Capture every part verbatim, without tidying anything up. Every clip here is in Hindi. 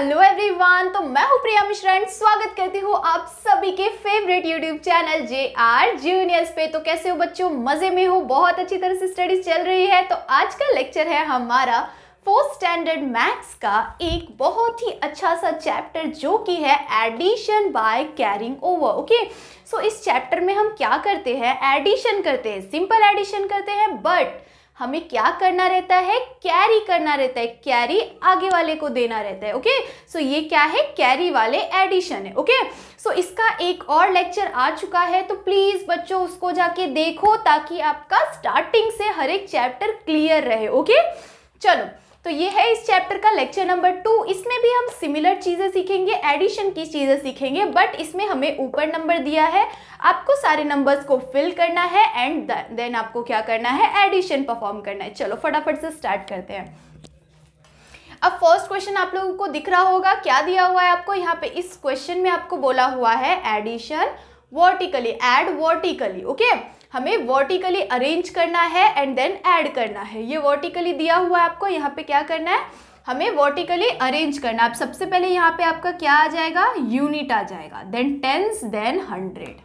हेलो एवरीवन, तो मैं हूं प्रिया मिश्रा एंड स्वागत करती हूं आप सभी के favourite YouTube channel J R juniors पे। तो कैसे हो बच्चों, मजे में हो? बहुत अच्छी तरह से स्टडीज चल रही है। तो आज का लेक्चर है हमारा फोर्थ स्टैंडर्ड मैथ्स का एक बहुत ही अच्छा सा चैप्टर जो कि है addition by carrying over. Okay, so इस चैप्टर में हम क्या करते हैं, एडिशन करते हैं, सिंपल एडिशन करते हैं, बट हमें क्या करना रहता है, कैरी करना रहता है, कैरी आगे वाले को देना रहता है। ओके, सो ये क्या है, कैरी वाले एडिशन है। ओके, सो इसका एक और लेक्चर आ चुका है, तो प्लीज़ बच्चों उसको जाके देखो ताकि आपका स्टार्टिंग से हर एक चैप्टर क्लियर रहे। ओके, चलो तो ये है इस चैप्टर का लेक्चर नंबर टू। इसमें भी हम सिमिलर चीज़ें सीखेंगे, एडिशन की चीज़ें सीखेंगे, बट इसमें हमें ऊपर नंबर दिया है, आपको सारे नंबर्स को फिल करना है एंड देन आपको क्या करना है, एडिशन परफॉर्म करना है। चलो फटाफट से स्टार्ट करते हैं। अब फर्स्ट क्वेश्चन आप लोगों को दिख रहा होगा, क्या दिया हुआ है आपको यहाँ पे, इस क्वेश्चन में आपको बोला हुआ है addition vertically, add vertically. Okay, हमें वर्टिकली अरेंज करना है एंड देन ऐड करना है। ये वर्टिकली दिया हुआ है आपको, यहाँ पे क्या करना है, हमें वर्टिकली अरेंज करना है। अब सबसे पहले यहाँ पे आपका क्या आ जाएगा, यूनिट आ जाएगा, देन टेंस, देन हंड्रेड।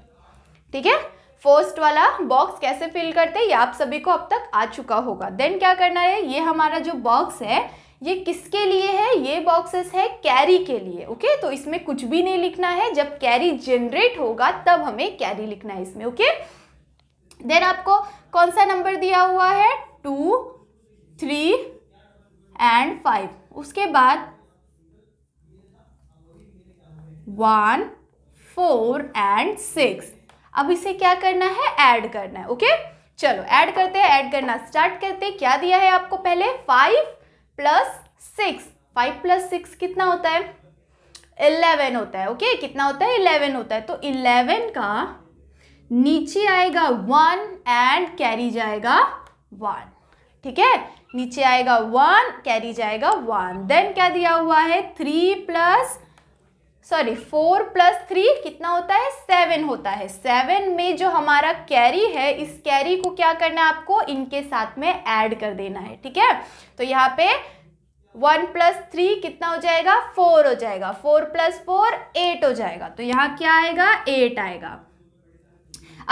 ठीक है, फर्स्ट वाला बॉक्स कैसे फिल करते हैं ये आप सभी को अब तक आ चुका होगा। देन क्या करना है, ये हमारा जो बॉक्स है ये किसके लिए है, ये बॉक्सेस है कैरी के लिए। ओके, तो इसमें कुछ भी नहीं लिखना है, जब कैरी जनरेट होगा तब हमें कैरी लिखना है इसमें। ओके, देन आपको कौन सा नंबर दिया हुआ है, टू, थ्री एंड फाइव, उसके बाद वन, फोर एंड सिक्स। अब इसे क्या करना है, ऐड करना है। ओके, चलो ऐड करते हैं, ऐड करना स्टार्ट करते हैं। क्या दिया है आपको, पहले five plus six, five plus six कितना होता है, इलेवन होता है। ओके, कितना होता है, इलेवन होता है। तो इलेवन का नीचे आएगा वन एंड कैरी जाएगा वन। ठीक है, नीचे आएगा वन, कैरी जाएगा वन। देन क्या दिया हुआ है, three plus sorry four plus three कितना होता है, सेवन होता है। सेवन में जो हमारा कैरी है, इस कैरी को क्या करना है आपको, इनके साथ में ऐड कर देना है। ठीक है, तो यहाँ पे वन प्लस थ्री कितना हो जाएगा, फोर हो जाएगा, फोर प्लस फोर एट हो जाएगा। तो यहाँ क्या आएगा, एट आएगा।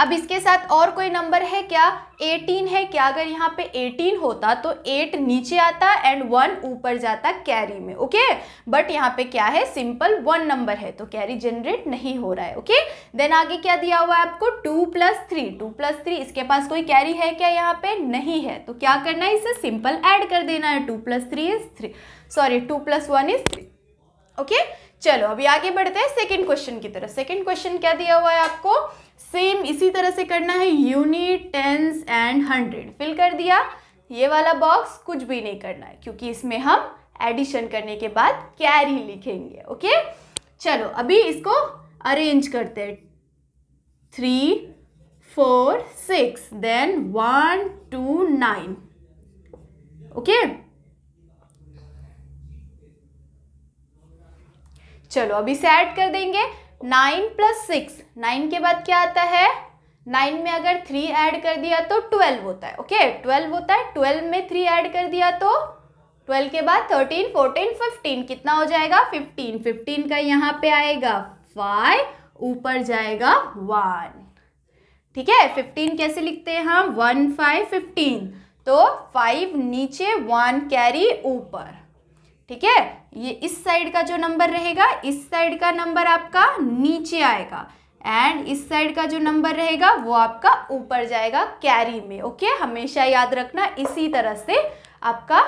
अब इसके साथ और कोई नंबर है क्या, एटीन है क्या, अगर यहाँ पे एटीन होता तो एट नीचे आता एंड वन ऊपर जाता कैरी में। ओके, बट यहाँ पे क्या है, सिंपल वन नंबर है तो कैरी जनरेट नहीं हो रहा है। ओके, देन आगे क्या दिया हुआ है आपको, two plus three, two plus three इसके पास कोई कैरी है क्या, यहाँ पे नहीं है। तो क्या करना है, इसे सिंपल ऐड कर देना है, two plus three is three, sorry two plus one is three. Okay, चलो अभी आगे बढ़ते हैं सेकंड क्वेश्चन की तरफ। सेकंड क्वेश्चन क्या दिया हुआ है आपको, सेम इसी तरह से करना है, unit, tens and hundred fill कर दिया। ये वाला बॉक्स कुछ भी नहीं करना है क्योंकि इसमें हम एडिशन करने के बाद कैरी लिखेंगे। ओके, चलो अभी इसको अरेंज करते हैं, three, four, six, then one, two, nine. Okay, चलो अभी से ऐड कर देंगे, नाइन प्लस सिक्स, नाइन के बाद क्या आता है, नाइन में अगर थ्री ऐड कर दिया तो ट्वेल्व होता है। ओके, ट्वेल्व होता है, ट्वेल्व में थ्री ऐड कर दिया तो ट्वेल्व के बाद थर्टीन, फोर्टीन, फिफ्टीन कितना हो जाएगा, फिफ्टीन। फिफ्टीन का यहाँ पे आएगा फाइव, ऊपर जाएगा वन। ठीक है, फिफ्टीन कैसे लिखते हैं हम, वन फाइव फिफ्टीन, तो फाइव नीचे, वन कैरी ऊपर। ठीक है, ये इस साइड का जो नंबर रहेगा, इस साइड का नंबर आपका नीचे आएगा एंड इस साइड का जो नंबर रहेगा वो आपका ऊपर जाएगा कैरी में। ओके, हमेशा याद रखना, इसी तरह से आपका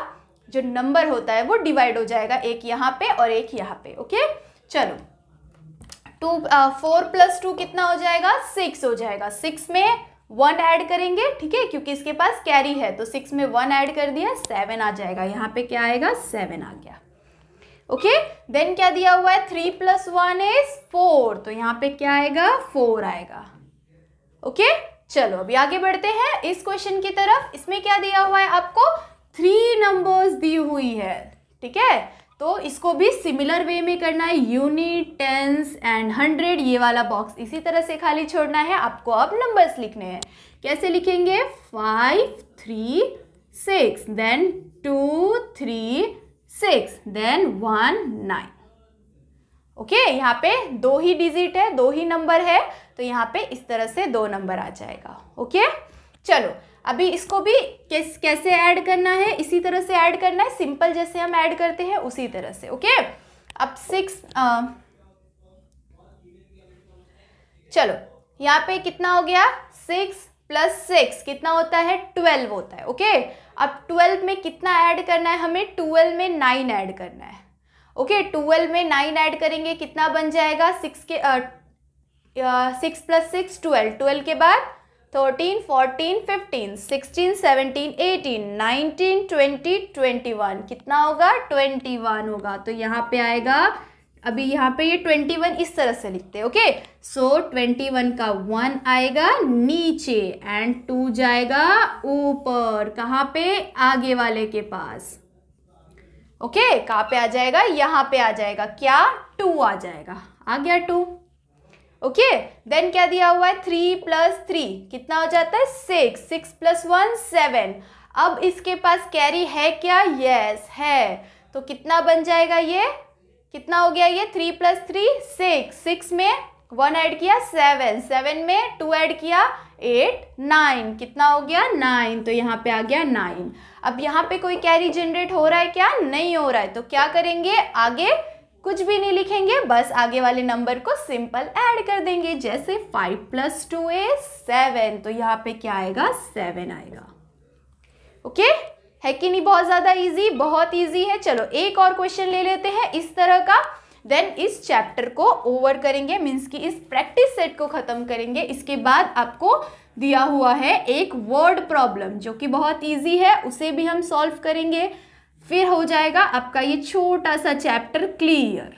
जो नंबर होता है वो डिवाइड हो जाएगा, एक यहाँ पे और एक यहाँ पे। ओके, चलो टू, फोर प्लस टू कितना हो जाएगा, सिक्स हो जाएगा। सिक्स में वन ऐड करेंगे, ठीक है, क्योंकि इसके पास कैरी है तो सिक्स में वन ऐड कर दिया, सेवन आ जाएगा। यहाँ पे क्या आएगा, सेवन आ गया। Okay, okay? देन क्या दिया हुआ है, three plus one is four, तो यहाँ पे क्या आएगा, फोर आएगा। Okay, okay? चलो अभी आगे बढ़ते हैं इस क्वेश्चन की तरफ। इसमें क्या दिया हुआ है आपको, थ्री नंबर्स दी हुई है। ठीक है, तो इसको भी सिमिलर वे में करना है, यूनिट, टेंस एंड हंड्रेड, ये वाला बॉक्स इसी तरह से खाली छोड़ना है आपको। अब नंबर्स लिखने हैं, कैसे लिखेंगे, five, three, six, then two, three, six, then one, nine. Okay, यहाँ पे दो ही डिजिट है, दो ही नंबर है, तो यहाँ पे इस तरह से दो नंबर आ जाएगा। ओके, चलो अभी इसको भी कैस, कैसे ऐड करना है, इसी तरह से ऐड करना है, सिंपल जैसे हम ऐड करते हैं उसी तरह से। ओके, अब सिक्स, चलो यहाँ पे कितना हो गया, सिक्स प्लस सिक्स कितना होता है, ट्वेल्व होता है। ओके, अब ट्वेल्व में कितना ऐड करना है हमें, ट्वेल्व में नाइन ऐड करना है। ओके, ट्वेल्व में नाइन ऐड करेंगे कितना बन जाएगा, सिक्स के six plus six twelve, twelve के बाद thirteen, fourteen, fifteen, sixteen, seventeen, eighteen, nineteen, twenty, twenty one, कितना होगा, ट्वेंटी वन होगा। तो यहाँ पे आएगा, अभी यहाँ पे ये ट्वेंटी वन इस तरह से लिखते हैं। ओके, सो ट्वेंटी वन का वन आएगा नीचे एंड टू जाएगा ऊपर, कहाँ पे, आगे वाले के पास। ओके, कहाँ पे आ जाएगा, यहाँ पे आ जाएगा, क्या, टू आ जाएगा, आ गया टू। ओके, देन क्या दिया हुआ है, थ्री प्लस थ्री कितना हो जाता है, six, six plus one seven. अब इसके पास कैरी है क्या, यस है, तो कितना बन जाएगा, ये कितना हो गया, ये three plus three six, six में वन ऐड किया सेवन, सेवन में टू ऐड किया एट, नाइन, कितना हो गया, नाइन। तो यहाँ पे आ गया नाइन। अब यहाँ पे कोई कैरी जनरेट हो रहा है क्या, नहीं हो रहा है, तो क्या करेंगे, आगे कुछ भी नहीं लिखेंगे, बस आगे वाले नंबर को सिंपल ऐड कर देंगे, जैसे five plus two is seven, तो यहाँ पे क्या आएगा, सेवन आएगा। ओके, है कि नहीं, बहुत ज़्यादा इजी, बहुत इजी है। चलो एक और क्वेश्चन ले लेते हैं इस तरह का, देन इस चैप्टर को ओवर करेंगे, मीन्स कि इस प्रैक्टिस सेट को ख़त्म करेंगे। इसके बाद आपको दिया हुआ है एक वर्ड प्रॉब्लम जो कि बहुत इजी है, उसे भी हम सॉल्व करेंगे, फिर हो जाएगा आपका ये छोटा सा चैप्टर क्लियर।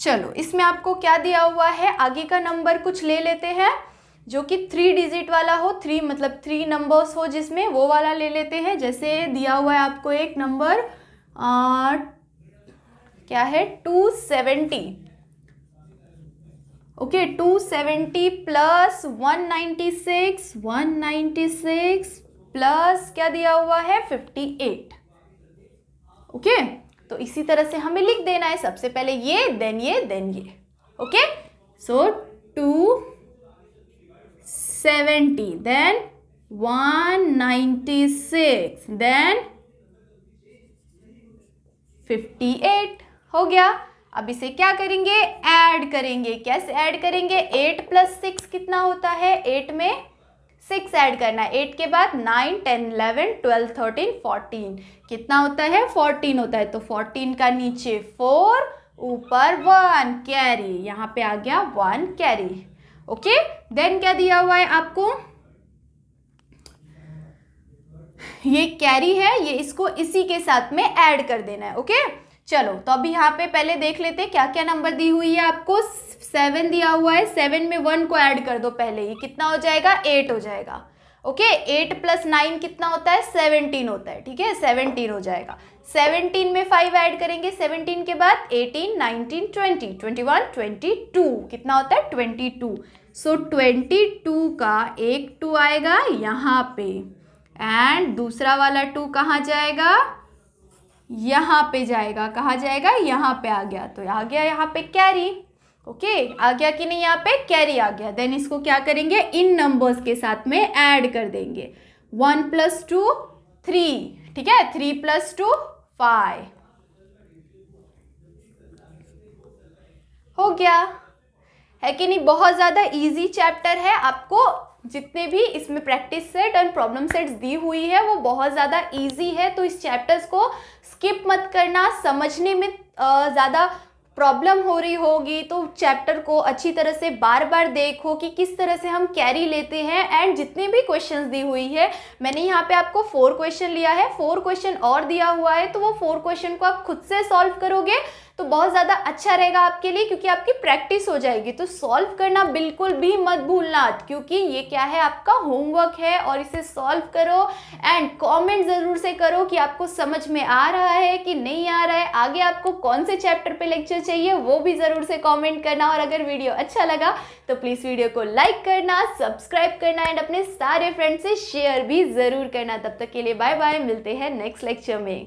चलो इसमें आपको क्या दिया हुआ है, आगे का नंबर कुछ ले लेते हैं जो कि थ्री डिजिट वाला हो, थ्री मतलब थ्री नंबर्स हो जिसमें, वो वाला ले लेते हैं। जैसे दिया हुआ है आपको एक नंबर आ, क्या है, two seventy. Okay, two seventy plus one ninety six, one ninety six plus क्या दिया हुआ है, फिफ्टी एट। ओके, तो इसी तरह से हमें लिख देना है, सबसे पहले ये, देन ये, देन ये। Okay, so two seventy, then one ninety-six, then fifty-eight हो गया। अब इसे क्या करेंगे, ऐड करेंगे, कैसे ऐड करेंगे, एट प्लस सिक्स कितना होता है, एट में सिक्स ऐड करना है, एट के बाद nine, ten, eleven, twelve, thirteen, fourteen, कितना होता है, फोर्टीन होता है, तो फोर्टीन का नीचे फोर, ऊपर वन, कैरी, यहाँ पे आ गया one carry. Okay okay? Then क्या दिया हुआ है आपको, ये कैरी है, ये इसको इसी के साथ में ऐड कर देना है। Okay okay? चलो तो अभी यहाँ पे पहले देख लेते हैं क्या क्या नंबर दी हुई है आपको। सेवन दिया हुआ है, सेवन में वन को ऐड कर दो पहले, ये कितना हो जाएगा, एट हो जाएगा। ओके, एट प्लस नाइन कितना होता है, सेवनटीन होता है, ठीक है, सेवनटीन हो जाएगा। सेवनटीन में फाइव ऐड करेंगे, सेवनटीन के बाद eighteen, nineteen, twenty, twenty one, twenty two, कितना होता है, twenty two. So twenty two का एक टू आएगा यहाँ पे एंड दूसरा वाला टू कहाँ जाएगा, यहाँ पे जाएगा, कहाँ जाएगा, यहाँ पे आ गया, तो आ गया यहाँ पे कैरी। ओके okay, आ गया कि नहीं, यहाँ पे कैरी आ गया। देन इसको क्या करेंगे, इन नंबर्स के साथ में ऐड कर देंगे, वन प्लस टू थ्री, ठीक है, थ्री प्लस टू फाइव हो गया। है कि नहीं, बहुत ज़्यादा इजी चैप्टर है। आपको जितने भी इसमें practice set and problem sets दी हुई है वो बहुत ज़्यादा इजी है, तो इस चैप्टर्स को स्किप मत करना। समझने में ज़्यादा प्रॉब्लम हो रही होगी तो चैप्टर को अच्छी तरह से बार बार देखो कि किस तरह से हम कैरी लेते हैं। एंड जितने भी क्वेश्चंस दी हुई है, मैंने यहाँ पे आपको फोर क्वेश्चन लिया है, फोर क्वेश्चन और दिया हुआ है, तो वो फोर क्वेश्चन को आप खुद से सॉल्व करोगे तो बहुत ज़्यादा अच्छा रहेगा आपके लिए, क्योंकि आपकी प्रैक्टिस हो जाएगी। तो सॉल्व करना बिल्कुल भी मत भूलना, क्योंकि ये क्या है, आपका होमवर्क है, और इसे सॉल्व करो एंड कमेंट ज़रूर से करो कि आपको समझ में आ रहा है कि नहीं आ रहा है, आगे आपको कौन से चैप्टर पे लेक्चर चाहिए वो भी ज़रूर से कमेंट करना। और अगर वीडियो अच्छा लगा तो प्लीज़ वीडियो को लाइक करना, सब्सक्राइब करना एंड अपने सारे फ्रेंड्स से शेयर भी ज़रूर करना। तब तक के लिए बाय बाय, मिलते हैं नेक्स्ट लेक्चर में।